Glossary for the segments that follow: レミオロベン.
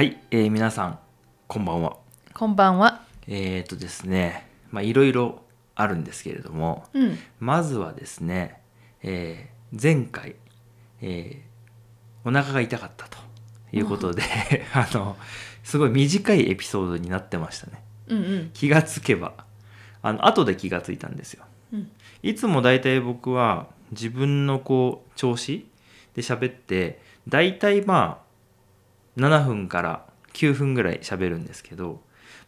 はい、皆さんこんばんは。こんばんは。ですね、まあいろいろあるんですけれども、うん、まずはですね、前回、お腹が痛かったということで、うん、すごい短いエピソードになってましたね。うんうん、気がつけば後で気がついたんですよ。うん、いつもだいたい僕は自分のこう調子で喋ってだいたいまあ7分から9分ぐらい喋るんですけど、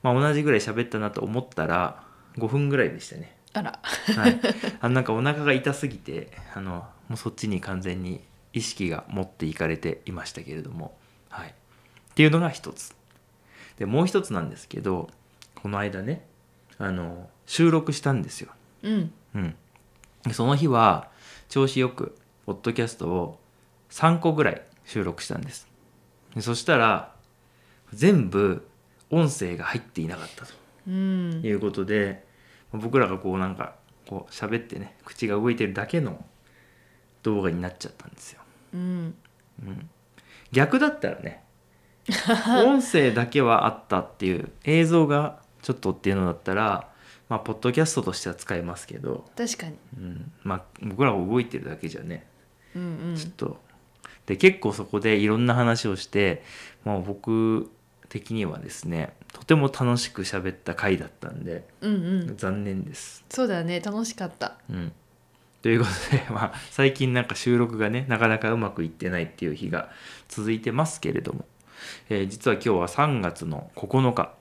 まあ、同じぐらい喋ったなと思ったら5分ぐらいでしたね。あら、はい、なんかお腹が痛すぎてもうそっちに完全に意識が持っていかれていましたけれども、はい、っていうのが一つで、もう一つなんですけど、この間ね収録したんですよ。うんうん、その日は調子よくポッドキャストを3個ぐらい収録したんです。そしたら全部音声が入っていなかったということで、うん、僕らがこうなんかこう喋ってね口が動いてるだけの動画になっちゃったんですよ。うんうん、逆だったらね音声だけはあったっていう映像がちょっとっていうのだったら、まあ、ポッドキャストとしては使えますけど、確かに、うん、まあ、僕らが動いてるだけじゃね、うんうん、ちょっとで結構そこでいろんな話をして、まあ、僕的にはですねとても楽しく喋った回だったんで、うんうん、残念です。そうだね、楽しかった、うん、ということで、まあ、最近なんか収録がねなかなかうまくいってないっていう日が続いてますけれども、実は今日は3月の9日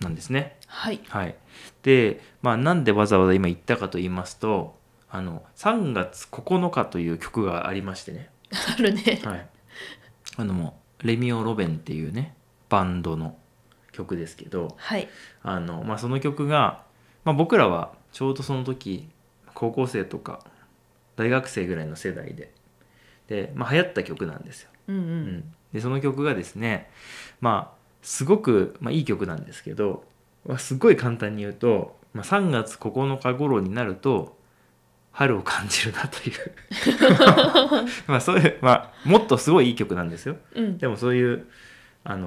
なんですね。はい、はい、で、まあ、なんでわざわざ今言ったかと言いますと3月9日という曲がありましてね。あるね。はい、レミオロベンっていうねバンドの曲ですけど、はい、まあ、その曲が、まあ、僕らはちょうどその時高校生とか大学生ぐらいの世代で、まあ、流行った曲なんですよ。うんうんうん、でその曲がですね、まあ、すごく、まあ、いい曲なんですけど、まあ、すごい簡単に言うと、まあ、3月9日頃になると春を感じるなというまあそういう、まあ、もっとすごいいい曲なんですよ。うん、でもそういう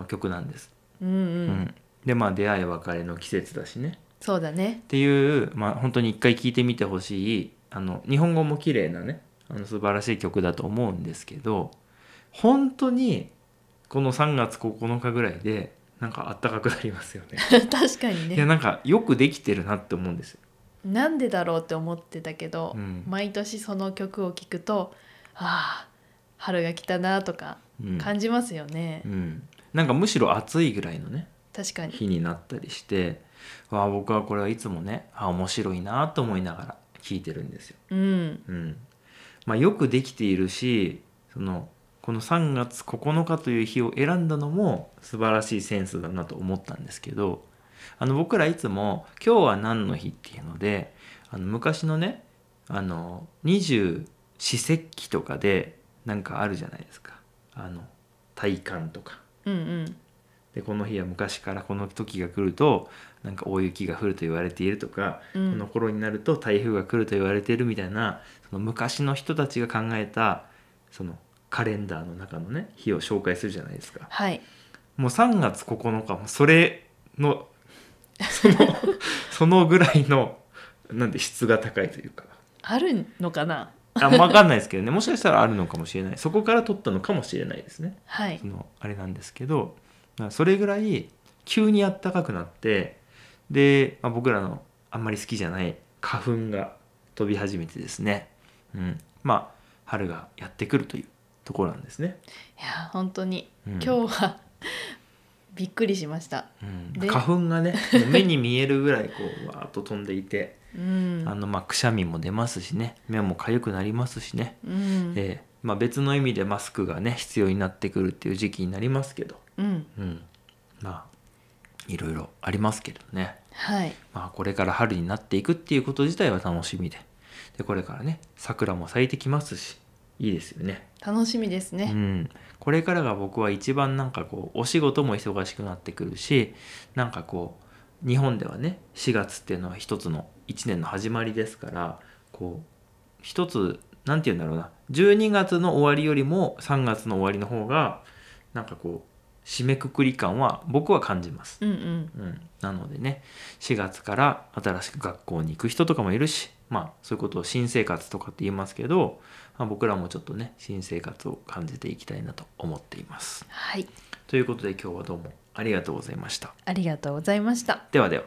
曲なんです。うんうんうん、でまあ出会い別れの季節だしね。そうだねっていう、まあ、本当に一回聴いてみてほしい日本語も綺麗なね素晴らしい曲だと思うんですけど、本当にこの3月9日ぐらいでなんかあったかくなりますよね。確かにね。いやなんかよくできてるなって思うんですよ。なんでだろうって思ってたけど、うん、毎年その曲を聴くとああ春が来たなとか感じますよね。うんうん、なんかむしろ暑いぐらいのね確かに日になったりして、わあ僕はこれはいつもね面白いなと思いながら聴いてるんですよ。うんうん、まあ、よくできているしこの3月9日という日を選んだのも素晴らしいセンスだなと思ったんですけど、僕らいつも今日は何の日っていうので昔のね二十四節気とかでなんかあるじゃないですか大寒とか、うんうん、でこの日は昔からこの時が来るとなんか大雪が降ると言われているとか、うん、この頃になると台風が来ると言われているみたいな昔の人たちが考えたカレンダーの中のね日を紹介するじゃないですか。はい、もう3月9日もそれのそのぐらいのなんで質が高いというかあるのかな分かんないですけどね。もしかしたらあるのかもしれない、そこから取ったのかもしれないですね。はい、あれなんですけど、それぐらい急にあったかくなってで、まあ、僕らのあんまり好きじゃない花粉が飛び始めてですね、うん、まあ春がやってくるというところなんですね。いや本当に、うん、今日はびっくりしました。うん、花粉がね目に見えるぐらいこうわーっと飛んでいてまあ、くしゃみも出ますしね目もかゆくなりますしね、うん、まあ、別の意味でマスクがね必要になってくるっていう時期になりますけど、うんうん、まあいろいろありますけどね。はい、まあ、これから春になっていくっていうこと自体は楽しみでこれからね桜も咲いてきますしいいですよね。楽しみですね。うん、これからが僕は一番なんかこうお仕事も忙しくなってくるしなんかこう日本ではね4月っていうのは一つの1年の始まりですからこう一つなんていうんだろうな12月の終わりよりも3月の終わりの方がなんかこう締めくくり感は僕は感じます。うんうんうん、なのでね、4月から新しく学校に行く人とかもいるし、まあそういうことを新生活とかって言いますけど、まあ、僕らもちょっとね新生活を感じていきたいなと思っています。はい、ということで今日はどうもありがとうございました。ありがとうございました。ではでは。